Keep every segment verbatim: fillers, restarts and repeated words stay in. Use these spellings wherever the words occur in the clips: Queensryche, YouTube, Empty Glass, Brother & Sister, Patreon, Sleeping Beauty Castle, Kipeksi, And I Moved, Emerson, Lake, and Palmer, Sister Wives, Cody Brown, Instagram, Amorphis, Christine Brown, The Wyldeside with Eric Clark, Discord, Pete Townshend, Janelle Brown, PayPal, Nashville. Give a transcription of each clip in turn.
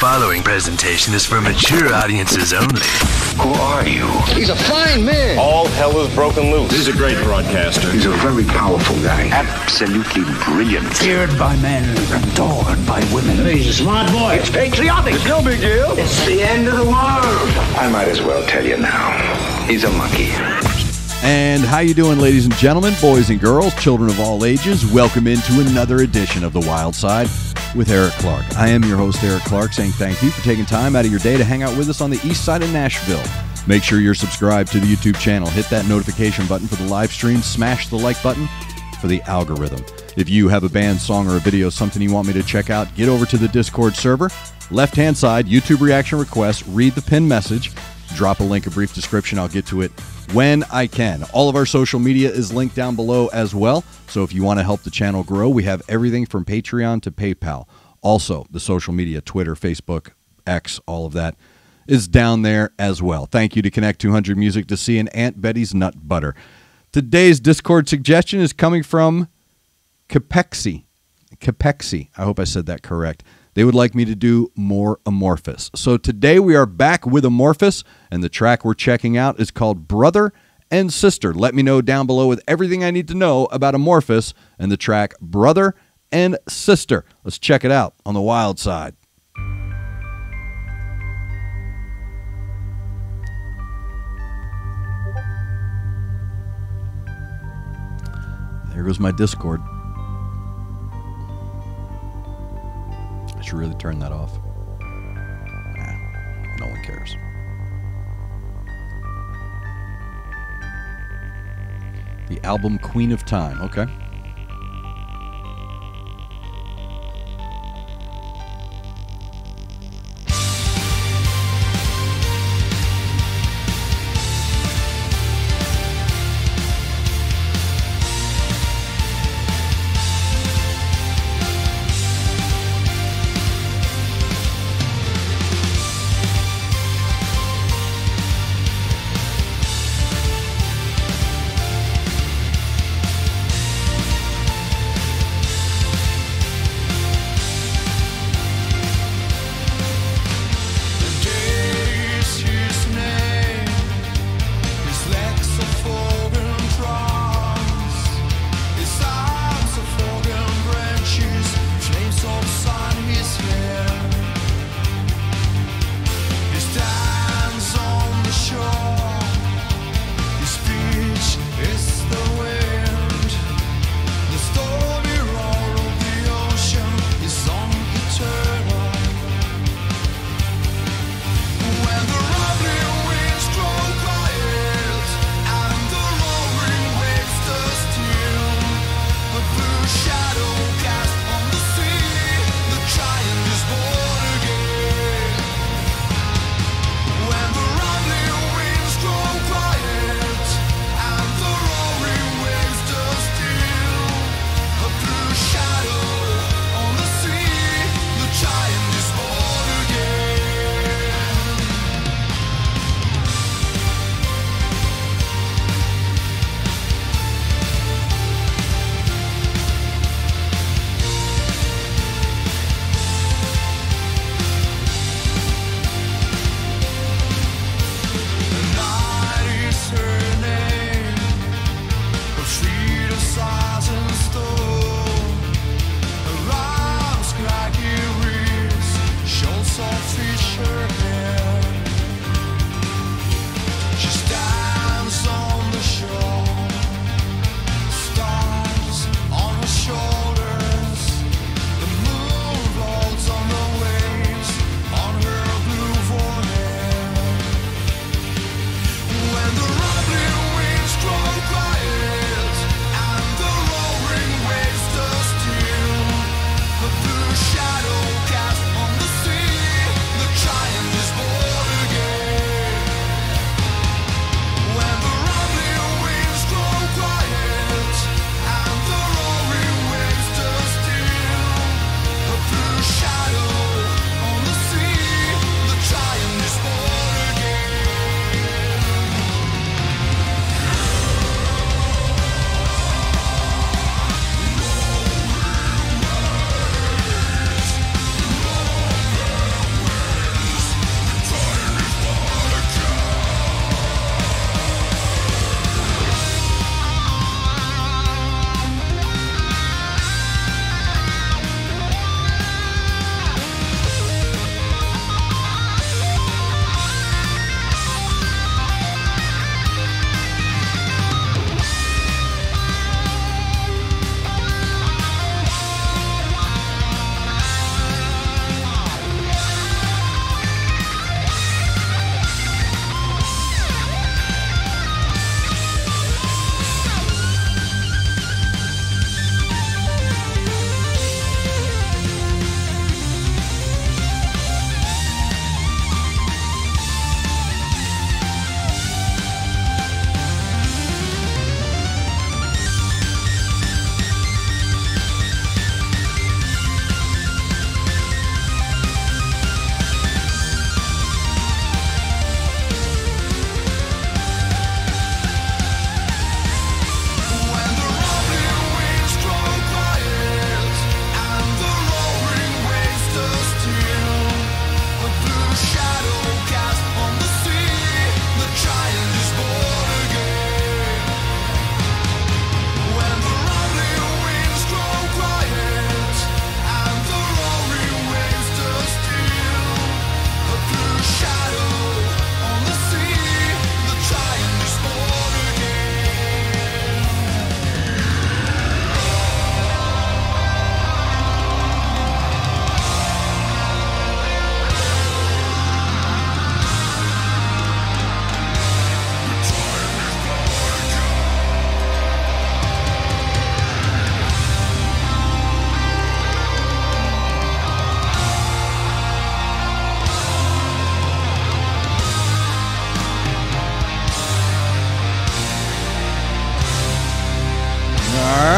following presentation is for mature audiences only. Who are you? He's a fine man. All hell is broken loose. He's a great broadcaster. He's a very powerful guy. Absolutely brilliant. Feared by men, adored by women. He's a smart boy. It's patriotic. It's no big deal. It's the end of the world. I might as well tell you now. He's a monkey. And how you doing, ladies and gentlemen, boys and girls, children of all ages? Welcome into another edition of The Wyldeside with Eric Clark. I am your host, Eric Clark, saying thank you for taking time out of your day to hang out with us on the east side of Nashville. Make sure you're subscribed to the YouTube channel. Hit that notification button for the live stream. Smash the like button for the algorithm. If you have a band, song, or a video, something you want me to check out, get over to the Discord server. Left-hand side, YouTube reaction requests. Read the pinned message. Drop a link, a brief description. I'll get to it when I can. All of our social media is linked down below as well. So if you want to help the channel grow, we have everything from Patreon to PayPal. Also, the social media, Twitter, Facebook, X, all of that is down there as well. Thank you to Connect two hundred Music, to see an Aunt Betty's Nut Butter. Today's Discord suggestion is coming from Kipeksi. Kipeksi. I hope I said that correct. They would like me to do more Amorphis. So today we are back with Amorphis, and the track we're checking out is called Brother and Sister. Let me know down below with everything I need to know about Amorphis and the track Brother and Sister. Let's check it out on The Wyldeside. There goes my Discord. I should really turn that off. Nah, no one cares. The album Queen of Time. Okay.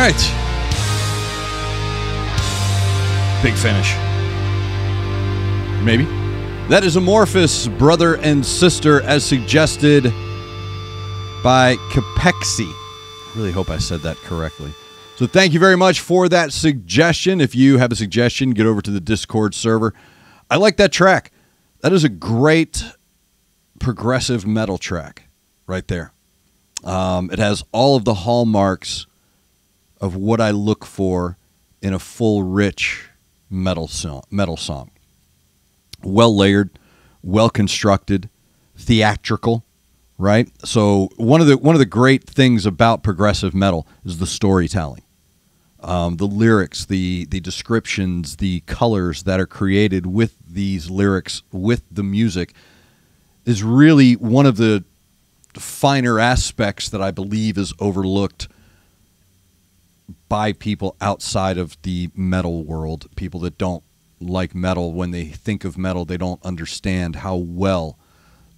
right. Big finish. Maybe. That is Amorphis, Brother and Sister, as suggested by Kipeksi. I really hope I said that correctly. So thank you very much for that suggestion. If you have a suggestion, get over to the Discord server. I like that track. That is a great progressive metal track right there. Um, it has all of the hallmarks of what I look for in a full, rich metal song. Metal song. Well layered, well constructed, theatrical, right? So one of the one of the great things about progressive metal is the storytelling, um, the lyrics, the the descriptions, the colors that are created with these lyrics, with the music, is really one of the finer aspects that I believe is overlooked by people outside of the metal world. People that don't like metal, when they think of metal, they don't understand how well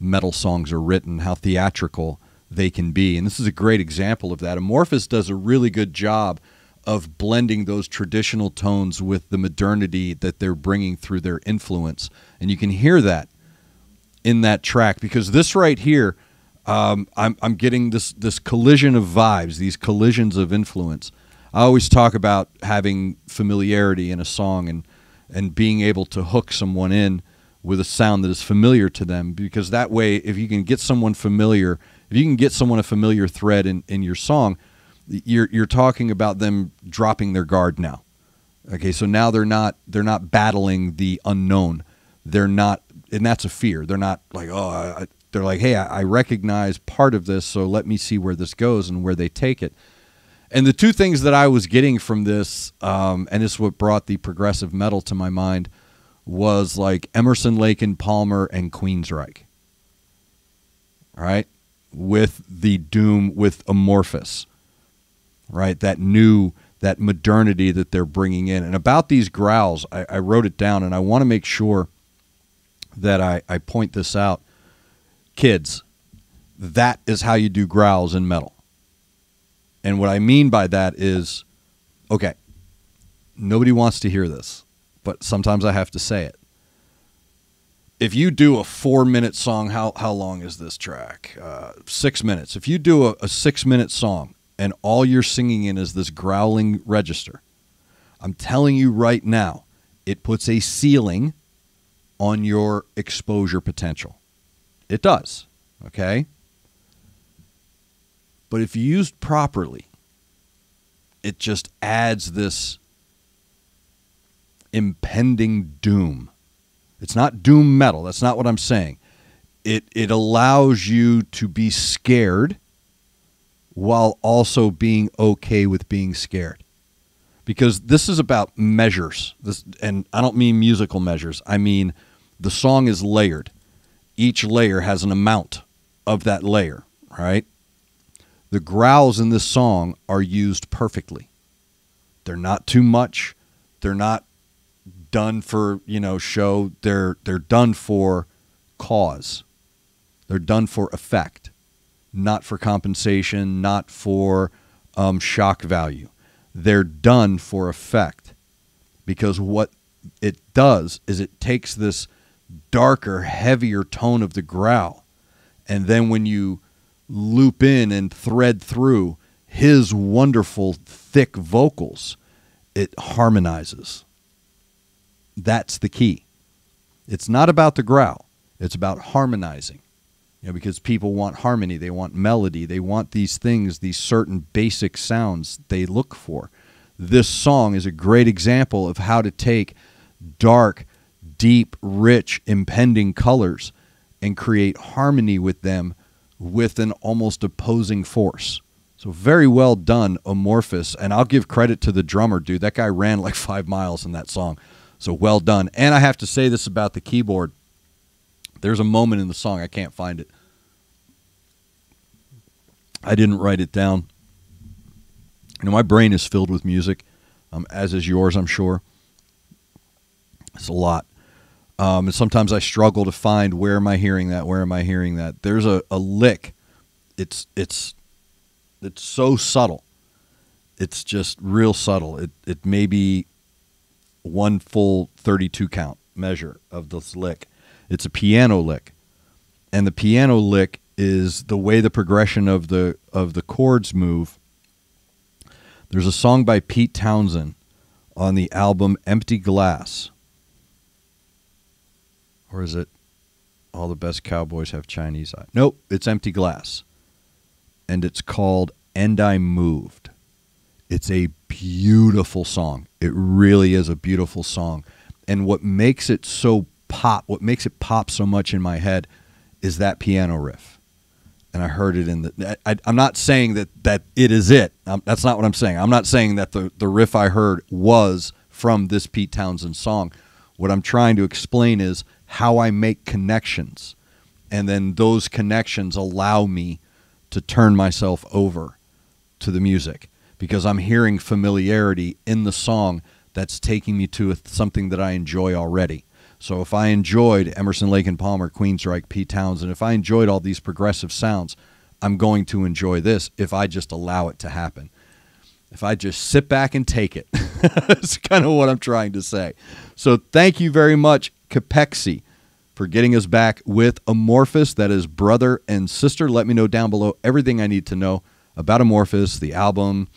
metal songs are written, how theatrical they can be. And this is a great example of that. Amorphis does a really good job of blending those traditional tones with the modernity that they're bringing through their influence. And you can hear that in that track, because this right here, Um, I'm, I'm getting this, this collision of vibes, these collisions of influence. I always talk about having familiarity in a song and, and being able to hook someone in with a sound that is familiar to them, because that way, if you can get someone familiar, if you can get someone a familiar thread in, in your song, you're, you're talking about them dropping their guard now. Okay. So now they're not, they're not battling the unknown. They're not, and that's a fear. They're not like, oh, I, they're like, hey, I recognize part of this, so let me see where this goes and where they take it. And the two things that I was getting from this, um, and it's what brought the progressive metal to my mind, was like Emerson, Lake, and Palmer, and Queensryche. All right? With the doom, with Amorphis. Right? That new, that modernity that they're bringing in. And about these growls, I, I wrote it down, and I want to make sure that I, I point this out. Kids, that is how you do growls in metal. And what I mean by that is, okay, nobody wants to hear this, but sometimes I have to say it. If you do a four-minute song, how, how long is this track? Uh, six minutes. If you do a, a six-minute song and all you're singing in is this growling register, I'm telling you right now, it puts a ceiling on your exposure potential. It does, okay? But if used properly, it just adds this impending doom. It's not doom metal. That's not what I'm saying. It, it allows you to be scared while also being okay with being scared. Because this is about measures. This, and I don't mean musical measures. I mean the song is layered. Each layer has an amount of that layer, right? The growls in this song are used perfectly. They're not too much. They're not done for, you know, show. They're, they're done for cause. They're done for effect, not for compensation, not for um, shock value. They're done for effect, because what it does is it takes this darker, heavier tone of the growl, and then when you loop in and thread through his wonderful thick vocals, it harmonizes. That's the key. It's not about the growl. It's about harmonizing, you know, because people want harmony. They want melody. They want these things, these certain basic sounds they look for. This song is a great example of how to take dark, deep, rich, impending colors and create harmony with them with an almost opposing force. So very well done, Amorphis. And I'll give credit to the drummer, dude. That guy ran like five miles in that song. So well done. And I have to say this about the keyboard. There's a moment in the song, I can't find it. I didn't write it down. You know, my brain is filled with music, um, as is yours, I'm sure. It's a lot. Um, and sometimes I struggle to find, where am I hearing that? Where am I hearing that? There's a, a lick. It's, it's, it's so subtle. it's just real subtle. It it may be one full thirty-two count measure of this lick. It's a piano lick, and the piano lick is the way the progression of the of the chords move. There's a song by Pete Townshend on the album Empty Glass. Or is it All the Best Cowboys Have Chinese Eyes? Nope, it's Empty Glass. And it's called And I Moved. It's a beautiful song. It really is a beautiful song. And what makes it so pop, what makes it pop so much in my head is that piano riff. And I heard it in the, I, I'm not saying that, that it is it. Um, that's not what I'm saying. I'm not saying that the, the riff I heard was from this Pete Townshend song. What I'm trying to explain is how I make connections. And then those connections allow me to turn myself over to the music, because I'm hearing familiarity in the song that's taking me to a, something that I enjoy already. So if I enjoyed Emerson, Lake, and Palmer, Queensryche, Pete Townshend, if I enjoyed all these progressive sounds, I'm going to enjoy this if I just allow it to happen. If I just sit back and take it. That's kind of what I'm trying to say. So thank you very much, Kipeksi, for getting us back with Amorphis. That is brother and sister. Let me know down below everything I need to know about Amorphis, the album,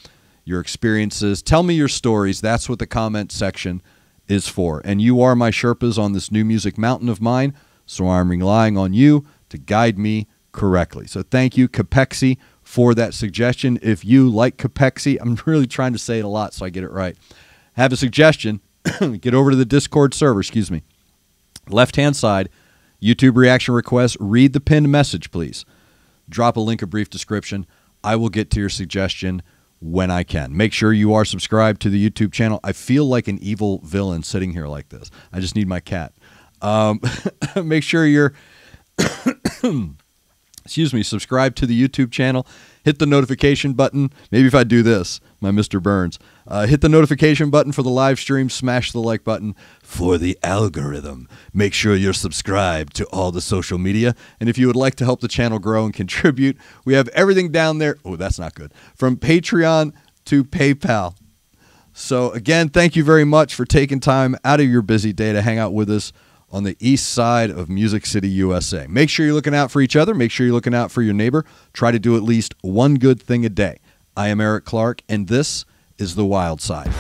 your experiences. Tell me your stories. That's what the comment section is for. And you are my Sherpas on this new music mountain of mine, so I'm relying on you to guide me correctly. So thank you, Kipeksi, for that suggestion. If you like Kipeksi, I'm really trying to say it a lot so I get it right, have a suggestion, get over to the Discord server, excuse me, left-hand side, YouTube reaction requests, read the pinned message, please. Drop a link, a brief description. I will get to your suggestion when I can. Make sure you are subscribed to the YouTube channel. I feel like an evil villain sitting here like this. I just need my cat. Um, make sure you're, excuse me, subscribe to the YouTube channel. Hit the notification button. Maybe if I do this, my Mister Burns, uh, hit the notification button for the live stream. Smash the like button for the algorithm. Make sure you're subscribed to all the social media. And if you would like to help the channel grow and contribute, we have everything down there. Oh, that's not good. From Patreon to PayPal. So again, thank you very much for taking time out of your busy day to hang out with us on the east side of Music City, U S A. Make sure you're looking out for each other. Make sure you're looking out for your neighbor. Try to do at least one good thing a day. I am Eric Clark, and this is The Wyld Side.